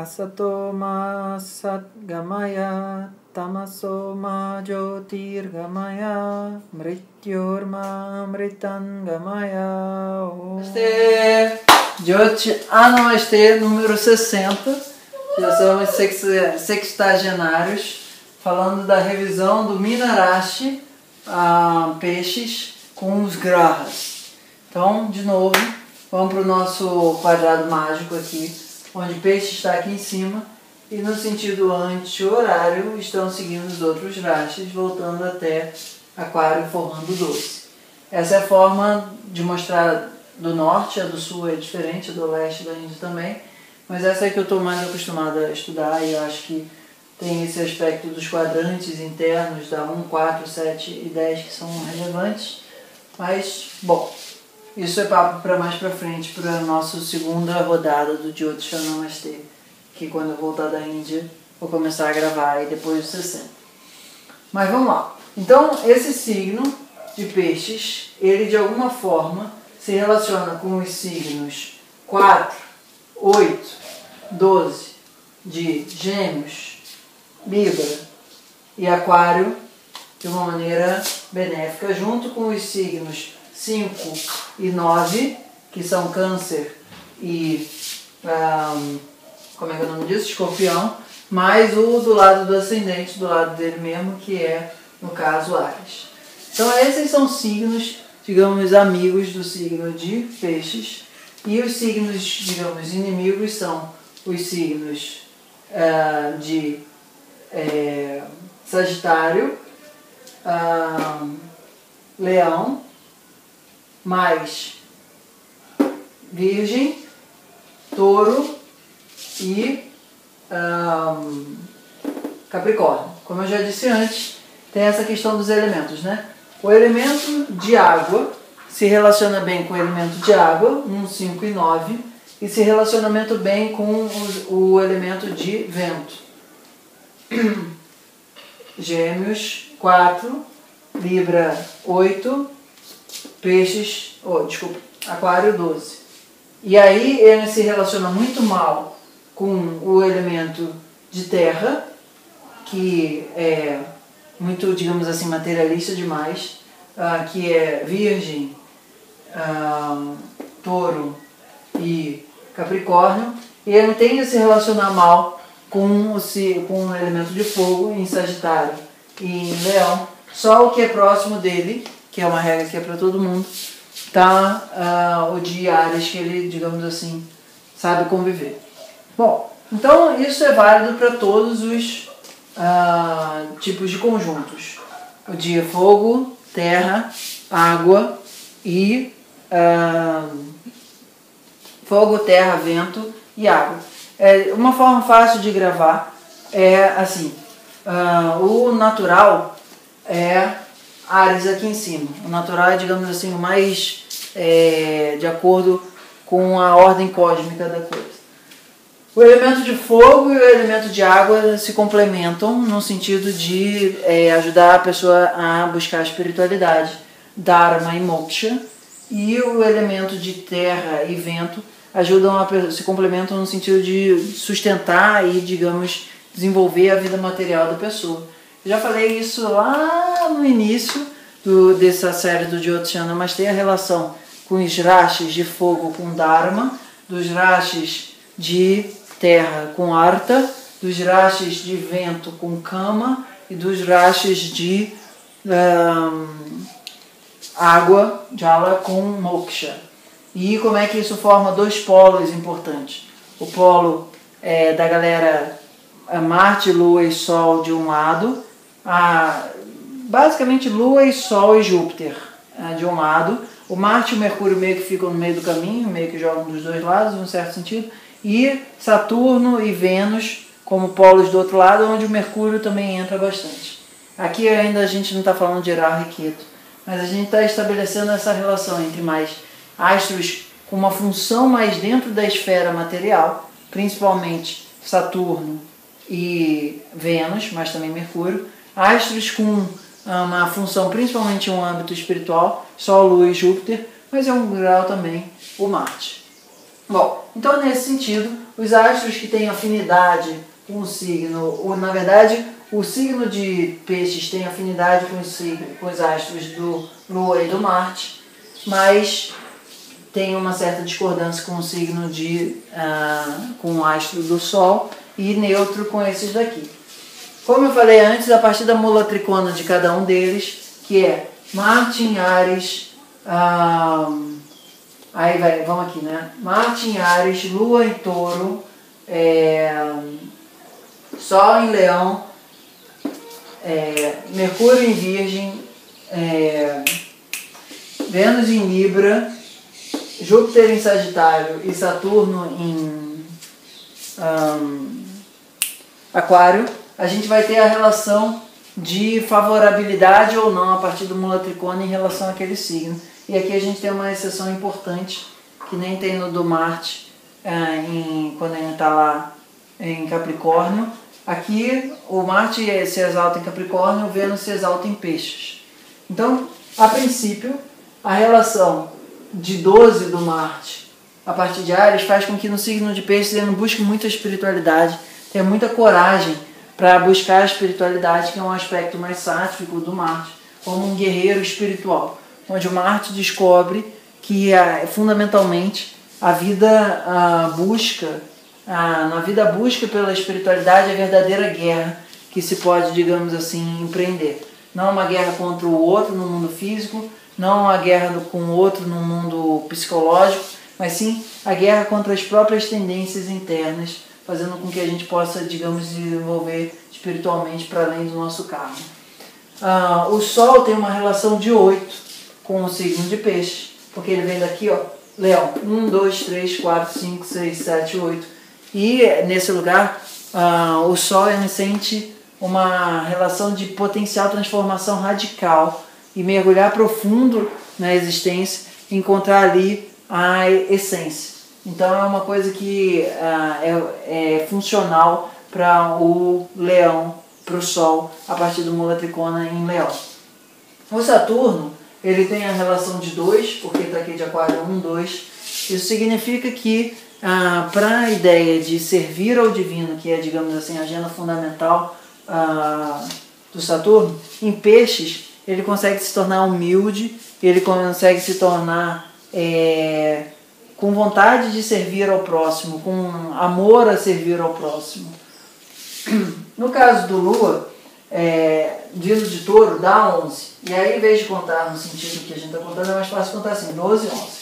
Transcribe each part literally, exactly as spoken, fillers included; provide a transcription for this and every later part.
Asatoma Satgamaya Tamasoma Jyotir Gamaya Mrityorma Mritan Gamaya. Namastê! Jyotish Namastê, número sessenta. Já somos sextagenários, falando da revisão do Meenarashi a peixes com os grahas. Então, de novo, vamos para o nosso quadrado mágico aqui, onde o peixe está aqui em cima, e no sentido anti-horário estão seguindo os outros rashis, voltando até aquário, formando doce. Essa é a forma de mostrar do norte. A do sul é diferente, a do leste da Índia também, mas essa é que eu estou mais acostumada a estudar, e eu acho que tem esse aspecto dos quadrantes internos da um, quatro, sete e dez que são relevantes, mas, bom, isso é papo para mais para frente, para a nossa segunda rodada do Jyotish Namastê, que quando eu voltar da Índia vou começar a gravar, e depois dos sessenta. Mas vamos lá. Então, esse signo de peixes, ele de alguma forma se relaciona com os signos quatro, oito, doze de Gêmeos, Libra e Aquário, de uma maneira benéfica, junto com os signos cinco e nove, que são Câncer e, um, como é que é o nome disso? Escorpião, mais o do lado do ascendente, do lado dele mesmo, que é, no caso, Áries. Então esses são signos, digamos, amigos do signo de peixes, e os signos, digamos, inimigos são os signos uh, de uh, Sagitário, uh, Leão, mais Virgem, Touro e um, Capricórnio. Como eu já disse antes, tem essa questão dos elementos, né? O elemento de água se relaciona bem com o elemento de água, um, cinco e nove, e se relaciona bem com os, o elemento de vento. Gêmeos, quatro, Libra, oito, Peixes, oh, desculpa, Aquário, doze. E aí ele se relaciona muito mal com o elemento de terra, que é muito, digamos assim, materialista demais, uh, que é Virgem, uh, Touro e Capricórnio. E ele tende a se relacionar mal com o, com o elemento de fogo em Sagitário e em Leão. Só o que é próximo dele, que é uma regra que é para todo mundo, tá, uh, o de Áries, que ele, digamos assim, sabe conviver. Bom, então isso é válido para todos os uh, tipos de conjuntos. O de fogo, terra, água e... Uh, fogo, terra, vento e água. É, uma forma fácil de gravar é assim, uh, o natural é... Áries aqui em cima. O natural é, digamos assim, o mais é, de acordo com a ordem cósmica da coisa. O elemento de fogo e o elemento de água se complementam no sentido de é, ajudar a pessoa a buscar a espiritualidade, Dharma e Moksha, e o elemento de terra e vento ajudam a pessoa, se complementam no sentido de sustentar e, digamos, desenvolver a vida material da pessoa. Já falei isso lá no início do, dessa série do Jyotish Namastê, a relação com os rashis de fogo com Dharma, dos rashis de terra com Artha, dos rashis de vento com Kama e dos rashis de um, água, Jala, com Moksha. E como é que isso forma dois polos importantes. O polo é, da galera é Marte, Lua e Sol de um lado, A, basicamente Lua e Sol e Júpiter de um lado, o Marte e o Mercúrio meio que ficam no meio do caminho, meio que jogam dos dois lados, num certo sentido, e Saturno e Vênus como polos do outro lado, onde o Mercúrio também entra bastante. Aqui ainda a gente não está falando de Rahu e Ketu, mas a gente está estabelecendo essa relação entre mais astros com uma função mais dentro da esfera material, principalmente Saturno e Vênus, mas também Mercúrio, astros com uma função principalmente em um âmbito espiritual, Sol, Lua e Júpiter, mas é um grau também o Marte. Bom, então nesse sentido, os astros que têm afinidade com o signo, ou na verdade, o signo de peixes tem afinidade com os, com os astros do Lua e do Marte, mas tem uma certa discordância com o signo de, ah, com o astro do Sol e neutro com esses daqui. Como eu falei antes, a partir da mula tricônia de cada um deles, que é Marte em Áries, ah, aí vai, vamos aqui, né? Marte em Áries, Lua em Touro, é, Sol em Leão, é, Mercúrio em Virgem, é, Vênus em Libra, Júpiter em Sagitário e Saturno em um, Aquário, a gente vai ter a relação de favorabilidade ou não a partir do mula tricônia em relação àquele signo. E aqui a gente tem uma exceção importante, que nem tem no do Marte, é, em, quando ele está lá em Capricórnio. Aqui o Marte se exalta em Capricórnio, o Vênus se exalta em Peixes. Então, a princípio, a relação de doze do Marte a partir de Áries faz com que no signo de Peixes ele não busque muita espiritualidade, tenha muita coragem para buscar a espiritualidade, que é um aspecto mais sátvico do Marte, como um guerreiro espiritual, onde o Marte descobre que fundamentalmente a vida a busca, a, na vida a busca pela espiritualidade é a verdadeira guerra que se pode, digamos assim, empreender. Não uma guerra contra o outro no mundo físico, não a guerra com o outro no mundo psicológico, mas sim a guerra contra as próprias tendências internas, fazendo com que a gente possa, digamos, desenvolver espiritualmente para além do nosso karma. Ah, o Sol tem uma relação de oito com o signo de Peixe, porque ele vem daqui, ó, Leão, um, dois, três, quatro, cinco, seis, sete, oito. E nesse lugar, ah, o Sol ele sente uma relação de potencial transformação radical e mergulhar profundo na existência, encontrar ali a essência. Então é uma coisa que ah, é, é funcional para o Leão, para o Sol, a partir do mula tricônia em Leão. O Saturno, ele tem a relação de dois, porque está aqui de Aquário um, dois. Isso significa que ah, para a ideia de servir ao divino, que é, digamos assim, a agenda fundamental ah, do Saturno, em Peixes ele consegue se tornar humilde, ele consegue se tornar é, com vontade de servir ao próximo, com amor a servir ao próximo. No caso do Lua, é, dito de Touro, dá onze. E aí, em vez de contar no sentido que a gente está contando, é mais fácil contar assim, doze, onze.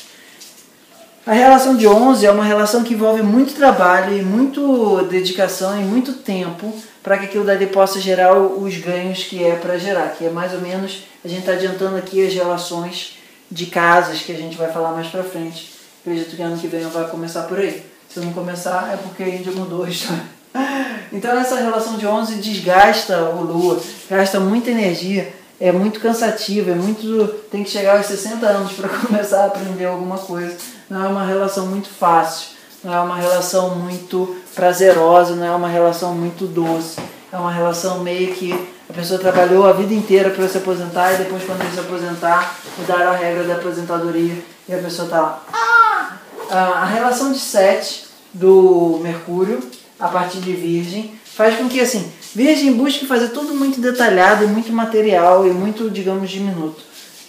A relação de onze é uma relação que envolve muito trabalho, e muito dedicação e muito tempo para que aquilo dali possa gerar os ganhos que é para gerar, que é mais ou menos, a gente está adiantando aqui as relações de casas que a gente vai falar mais para frente. Acredito que ano que vem eu vai começar por aí. Se eu não começar, é porque ainda mudou a história. Então essa relação de onze desgasta o Lua, gasta muita energia, é muito cansativo, é muito, tem que chegar aos sessenta anos para começar a aprender alguma coisa. Não é uma relação muito fácil, não é uma relação muito prazerosa, não é uma relação muito doce. É uma relação meio que a pessoa trabalhou a vida inteira para se aposentar e depois quando ele se aposentar, mudaram a regra da aposentadoria e a pessoa está lá. A relação de sete do Mercúrio, a partir de Virgem, faz com que, assim, Virgem busque fazer tudo muito detalhado e muito material e muito, digamos, diminuto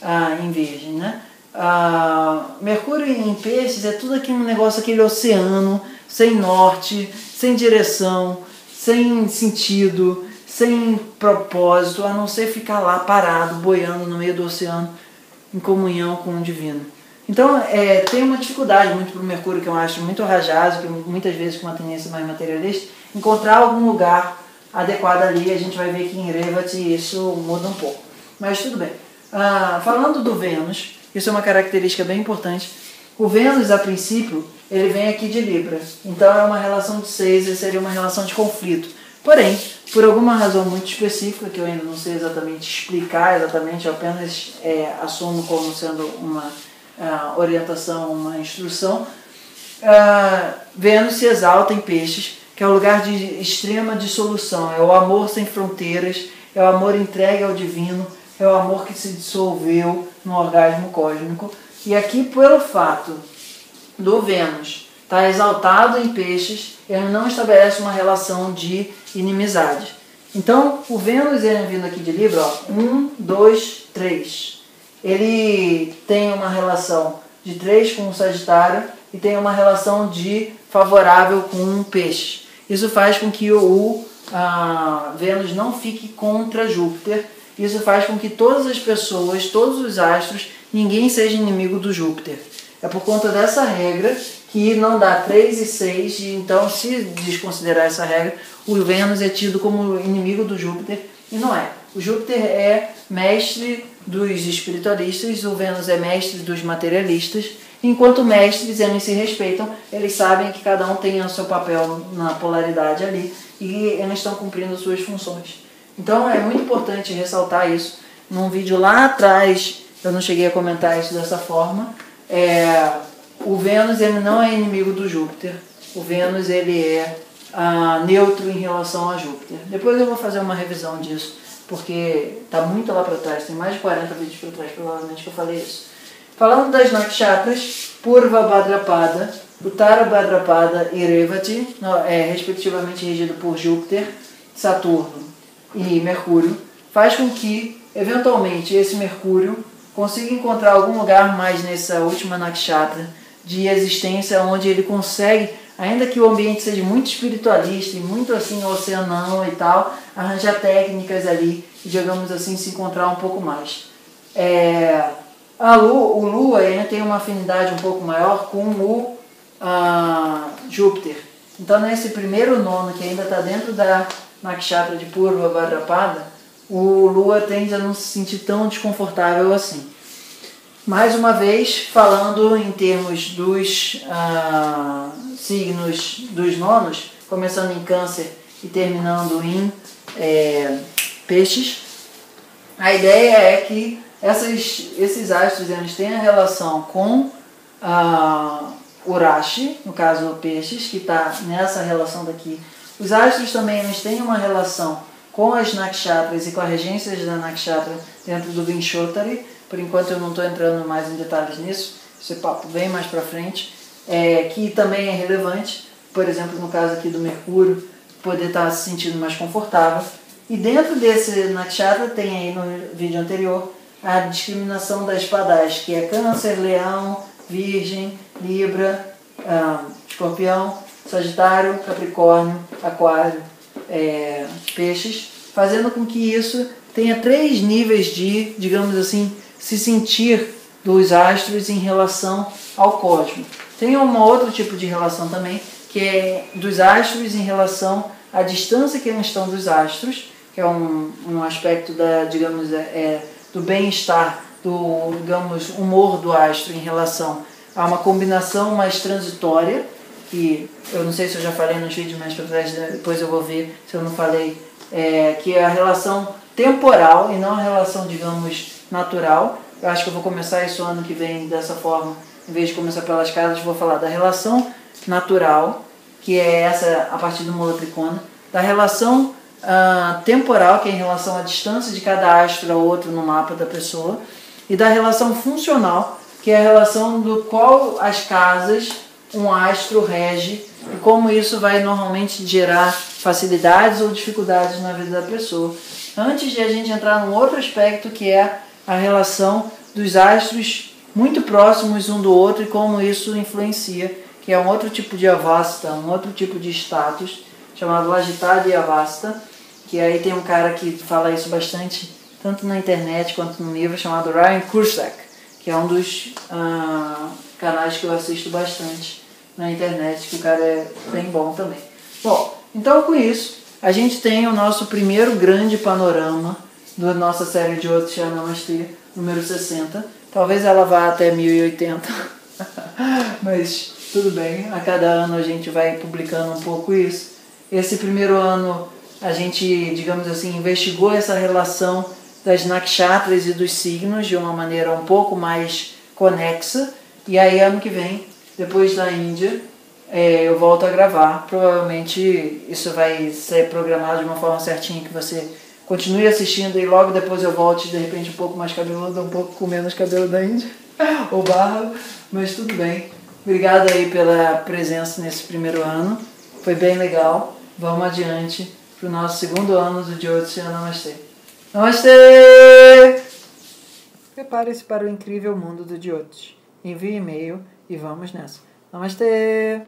ah, em Virgem, né? Ah, Mercúrio em Peixes é tudo aquele negócio, aquele oceano, sem norte, sem direção, sem sentido, sem propósito, a não ser ficar lá parado, boiando no meio do oceano, em comunhão com o divino. Então, é, tem uma dificuldade muito para o Mercúrio, que eu acho muito rajado, que muitas vezes com uma tendência mais materialista, encontrar algum lugar adequado ali. A gente vai ver que em Revati isso muda um pouco. Mas tudo bem. Ah, falando do Vênus, isso é uma característica bem importante. O Vênus, a princípio, ele vem aqui de Libra. Então é uma relação de seis, e seria uma relação de conflito. Porém, por alguma razão muito específica, que eu ainda não sei exatamente explicar, exatamente, eu apenas é, assumo como sendo uma... Uh, orientação, uma instrução, uh, Vênus se exalta em Peixes, que é o lugar de extrema dissolução, é o amor sem fronteiras, é o amor entregue ao divino, é o amor que se dissolveu no orgasmo cósmico. E aqui, pelo fato do Vênus está exaltado em peixes, ele não estabelece uma relação de inimizade. Então, o Vênus, ele vindo aqui de Libra, ó, um, dois, três. Ele tem uma relação de três com o Sagitário e tem uma relação de favorável com um peixe. Isso faz com que o a Vênus não fique contra Júpiter. Isso faz com que todas as pessoas, todos os astros, ninguém seja inimigo do Júpiter. É por conta dessa regra que não dá três e seis, e então, se desconsiderar essa regra, o Vênus é tido como inimigo do Júpiter, e não é. O Júpiter é mestre dos espiritualistas, o Vênus é mestre dos materialistas, enquanto mestres eles se respeitam, eles sabem que cada um tem o seu papel na polaridade ali, e eles estão cumprindo suas funções. Então é muito importante ressaltar isso. Num vídeo lá atrás, eu não cheguei a comentar isso dessa forma, é, o Vênus ele não é inimigo do Júpiter, o Vênus ele é ah, neutro em relação a Júpiter. Depois eu vou fazer uma revisão disso, porque está muito lá para trás, tem mais de quarenta vídeos para trás, provavelmente, que eu falei isso. Falando das Nakshatras, Purva Bhadrapada, Uttara Bhadrapada e Revati, é, respectivamente regido por Júpiter, Saturno e Mercúrio, faz com que, eventualmente, esse Mercúrio consiga encontrar algum lugar mais nessa última Nakshatra de existência, onde ele consegue, ainda que o ambiente seja muito espiritualista e muito assim oceanão e tal, arranjar técnicas ali e, digamos assim, se encontrar um pouco mais. É... A Lua, o Lua ele tem uma afinidade um pouco maior com o ah, Júpiter. Então, nesse primeiro nono, que ainda está dentro da Nakshatra de Purva Bhadrapada, o Lua tende a não se sentir tão desconfortável assim. Mais uma vez, falando em termos dos ah, signos dos nonos, começando em Câncer e terminando em é, Peixes, a ideia é que Essas, esses astros eles têm a relação com ah, Urashi, no caso o Peixes, que está nessa relação daqui. Os astros também eles têm uma relação com as Nakshatras e com as regências da Nakshatra dentro do Vimshottari. Por enquanto eu não estou entrando mais em detalhes nisso, esse papo bem mais para frente, é, que também é relevante, por exemplo, no caso aqui do Mercúrio, poder estar tá se sentindo mais confortável. E dentro desse Nakshatra tem aí no vídeo anterior, a discriminação das padais, que é Câncer, Leão, Virgem, Libra, ah, Escorpião, Sagitário, Capricórnio, Aquário, é, Peixes, fazendo com que isso tenha três níveis de, digamos assim, se sentir dos astros em relação ao cosmos. Tem um outro tipo de relação também, que é dos astros em relação à distância que eles estão dos astros, que é um, um aspecto da, digamos, é... do bem-estar, do, digamos, humor do astro em relação a uma combinação mais transitória, que eu não sei se eu já falei nos vídeos mais para trás, depois eu vou ver se eu não falei, é, que é a relação temporal e não a relação, digamos, natural. Eu acho que eu vou começar isso ano que vem dessa forma, em vez de começar pelas casas, vou falar da relação natural, que é essa a partir do mula tricônia, da relação Uh, temporal, que é em relação à distância de cada astro ao outro no mapa da pessoa, e da relação funcional, que é a relação do qual as casas um astro rege e como isso vai normalmente gerar facilidades ou dificuldades na vida da pessoa. Antes de a gente entrar num outro aspecto, que é a relação dos astros muito próximos um do outro e como isso influencia, que é um outro tipo de avasta, um outro tipo de status, chamado Agitada e Avasta, que aí tem um cara que fala isso bastante, tanto na internet quanto no livro, chamado Ryan Kursak, que é um dos ah, canais que eu assisto bastante na internet, que o cara é bem bom também. Bom, então com isso, a gente tem o nosso primeiro grande panorama da nossa série de Jyotish número sessenta. Talvez ela vá até mil e oitenta, mas tudo bem, a cada ano a gente vai publicando um pouco isso. Esse primeiro ano a gente, digamos assim, investigou essa relação das nakshatras e dos signos de uma maneira um pouco mais conexa. E aí ano que vem, depois da Índia, é, eu volto a gravar. Provavelmente isso vai ser programado de uma forma certinha, que você continue assistindo e logo depois eu volte, de repente, um pouco mais cabeludo, um pouco com menos cabelo da Índia, ou barba, mas tudo bem. Obrigado aí pela presença nesse primeiro ano. Foi bem legal. Vamos adiante para o nosso segundo ano do Jyotish. Namastê. Namastê! Prepare-se para o incrível mundo do Jyotish. Envie e-mail e vamos nessa. Namastê!